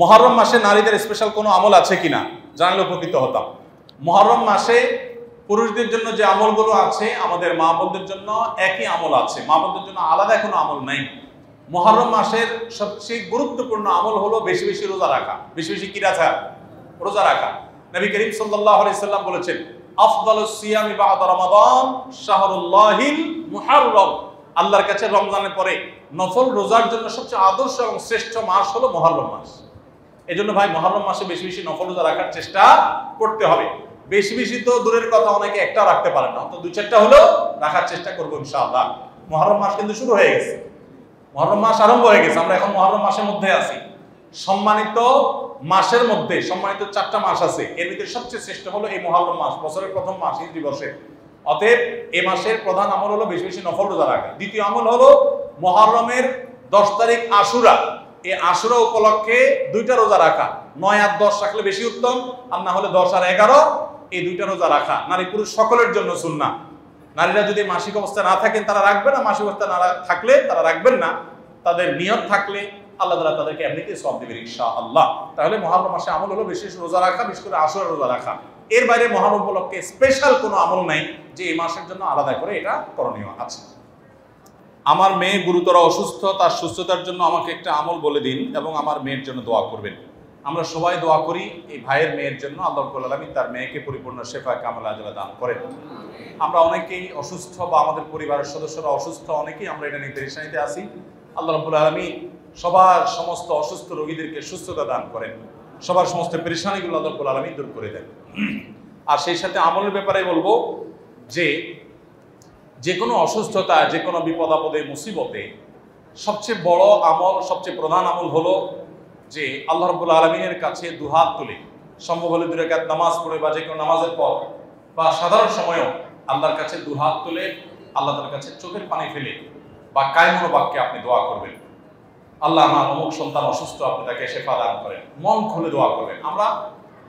মহররম মাসে নারীদের স্পেশাল কোনো আমল আছে কিনা জানালে উপকৃত হতাম। মহররম মাসে পুরুষদের জন্য যে আমলগুলো আছে আমাদের মা বোনদের জন্য একই আমল আছে, মা বোনদের জন্য আলাদা কোনো আমল নাই। মহররম মাসের সবচেয়ে গুরুত্বপূর্ণ আমল হলো বেশি বেশি রোজা রাখা, বেশি বেশি কিরাথা রোজা রাখা। নবী করিম সাল্লাল্লাহু আলাইহি সাল্লাম বলেছেন, আফদালুস সিয়ামি বা'দা রমাদান শাহরুল্লাহিল মুহররম। আল্লাহর কাছে রমজানের পরে নফল রোজার জন্য সবচেয়ে আদর্শ এবং শ্রেষ্ঠ মাস হলো মহররম মাস। এই জন্য ভাই মহররম মাসে বেশি বেশি নফল রোজা রাখার চেষ্টা করতে হবে। বেশি বেশি তো দূরের কথা, অনেকে একটা রাখতে পারে না, তো দুই চারটা হলেও রাখার চেষ্টা করবো ইনশাআল্লাহ। মহররম মাস কিন্তু শুরু হয়ে গেছে, মহররম মাস আরম্ভ হয়ে গেছে, আমরা এখন মহররম মাসের মধ্যে আছি। সম্মানিত মাসের মধ্যে সম্মানিত চারটা মাস আছে, এর ভিতরে সবচেয়ে শ্রেষ্ঠ হলো এই মহররম মাস, বছরের প্রথম মাস হিজরি বর্ষের। অতএব এই মাসের প্রধান আমল হলো বেশি বেশি নফল রোজা রাখা। দ্বিতীয় আমল হলো মহররমের 10 তারিখ আশুরা, এই আশুরা উপলক্ষে 2টা রোজা রাখা। 9 আর 10 রাখলে বেশি উত্তম, আর না হলে 10 আর 11 এই 2টা রোজা রাখা নারী পুরুষ সকলের জন্য সুন্নাহ। নারীরা যদি মাসিক অবস্থা না থাকেন তারা রাখবে না, মাসিক অবস্থা না থাকলে তারা রাখবেন না, তাদের নিয়ত থাকলে আল্লাহ তাআলা তাদেরকে এমনিতেই সওয়াব দিবেন ইনশাআল্লাহ। তাহলে মহররম মাসে আমল হলো বিশেষ রোজা রাখা, বিশেষ করে আশুরা রোজা রাখা। এর বাইরে মহররম উপলক্ষে স্পেশাল কোনো আমল নাই যে এই মাসের জন্য আলাদা করে এটা করণীয় আছে। আমার মেয়ে গুরুতর অসুস্থ, তার সুস্থতার জন্য আমাকে একটা আমল বলে দিন এবং আমার মেয়ের জন্য দোয়া করবেন। আমরা সবাই দোয়া করি এই ভাইয়ের মেয়ের জন্য, আল্লাহ রাব্বুল আলামিন তার মেয়েকে পরিপূর্ণ শিফা কামাল আজলা দান করেন। আমরা অনেকেই অসুস্থ বা আমাদের পরিবারের সদস্যরা অসুস্থ, অনেকেই আমরা এটা নিয়ে পেরেশানিতে আছি। আল্লাহ রাব্বুল আলামিন সবার সমস্ত অসুস্থ রোগীদেরকে সুস্থতা দান করেন, সবার সমস্ত পেরেশানিগুলো আল্লাহ রাব্বুল আলামিন দূর করে দেন। আর সেই সাথে আমলের ব্যাপারে বলবো যে যে কোনো অসুস্থতা, যে কোনো বিপদ আপদে মুসিবতে সবচেয়ে বড় আমল, সবচেয়ে প্রধান আমল হলো যে আল্লাহ রাব্বুল আলামিনের কাছে দুহাত তুলে সম্ভব হলে 2 রাকাত নামাজ পড়ে বা যে কোনো নামাজের পর বা সাধারণ সময়ও আল্লাহর কাছে দুহাত তুলে আল্লাহ তাআলার কাছে চোখের পানি ফেলে বা কায়মনো বাক্যে আপনি দোয়া করবেন, আল্লাহ আমার অমুক সন্তান অসুস্থ, আপনি তাকে শেফা দান করেন, মন খুলে দোয়া করবেন। আমরা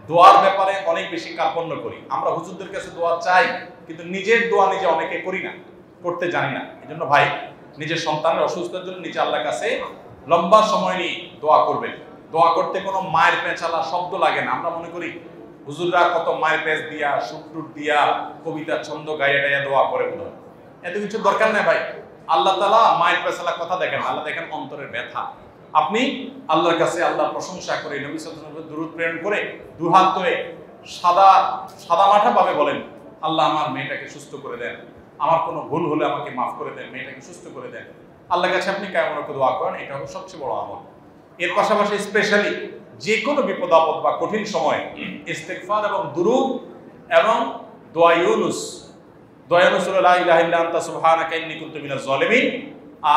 দোয়ার ব্যাপারে অনেক বেশি কার্পণ্য করি, আমরা হুজুরদের কাছে দোয়া চাই কিন্তু নিজের দোয়া নিজে অনেকে করি না, করতে জানি না। এই জন্য ভাই নিজের সন্তানের অসুস্থতার জন্য নিজে আল্লাহর কাছে লম্বা সময় নিয়ে দোয়া করবেন। দোয়া করতে কোনো মায়ের পেঁচালা শব্দ লাগে না। আমরা মনে করি হুজুররা কত মায়ের পেঁচ দিয়া সুটটুট দিয়া কবিতা ছন্দ গাইয়া টাইয়া দোয়া করে, এত কিছু দরকার নেই ভাই। আল্লাহ তাআলা মায়ের পেঁচালা কথা দেখেন, আল্লাহ দেখেন অন্তরের ব্যথা। আপনি আল্লাহর কাছে আল্লাহ প্রশংসা করে নবী সাল্লাল্লাহু আলাইহি ওয়াসাল্লামের দরুদ প্রেরণ করে দুহাত ধরে সাদা মাঠা ভাবে বলেন, আল্লাহ আমার মেয়েটাকে সুস্থ করে দেন, আমার কোনো ভুল হলে আমাকে মাফ করে দেন, মেয়েটাকে সুস্থ করে দেন। আল্লাহর কাছে আপনি কায়মনো দোয়া করেন, এটা হলো সবচেয়ে বড় আমল। এর পাশাপাশি স্পেশালি যে কোনো বিপদ আপদ বা কঠিন সময়ে ইস্তেগফার এবং দুরূদ এবং দোয়া ইউনুস, দোয়া ইউনুস লা ইলাহা ইল্লা আনতা সুবহানাকা ইন্নী কুনতু মিনাজ জালিমিন,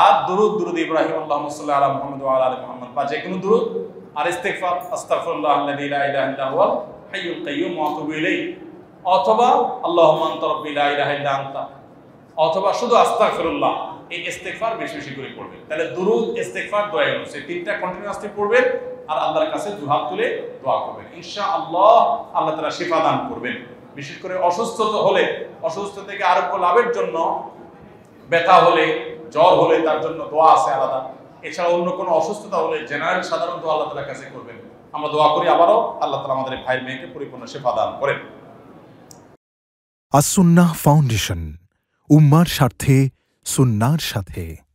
আর দুরুদ ইব্রাহিম আল্লাহুম্মা সাল্লি আলা মুহাম্মাদ ওয়া আলা আলি মুহাম্মাদ বা যে কোনো দুরুদ, আর ইস্তেগফার আস্তাগফিরুল্লাহাল্লাযী লা ইলাহা ইল্লা হুয়াল হাইয়ুল কাইয়্যুম ওয়া আতুবু ইলাইহি, অথবা আল্লাহুম্মা আনতা রাব্বী লা ইলাহা ইল্লা আনতা, অথবা শুধু আস্তাগফিরুল্লাহ। এই ইস্তেগফার বেশি বেশি করে পড়বেন। তাহলে দুরুদ, ইস্তেগফার, দোয়া ইউনুস এই 3টা কন্টিনিউয়াসলি পড়বেন আর আল্লাহর কাছে দুহাত তুলে দোয়া করবেন, ইনশাআল্লাহ আল্লাহ তাআলা শিফা দান করবেন। বিশেষ করে অসুস্থ হলে, অসুস্থ থেকে আরোগ্য লাভের জন্য, ব্যথা হলে, জ্বর হলে তার জন্য দোয়া আছে আলাদা। এছাড়া অন্য কোনো অসুস্থতা হলে জেনারেল সাধারণত আল্লাহ তাআলার কাছে করবেন। আমরা দোয়া করি আবারও আল্লাহ তাআলা আমাদের ভাই মেয়েকে পরিপূর্ণ শিফা দান করেন। আস সুন্নাহ ফাউন্ডেশন, উম্মার স্বার্থে সুন্নাহর সাথে।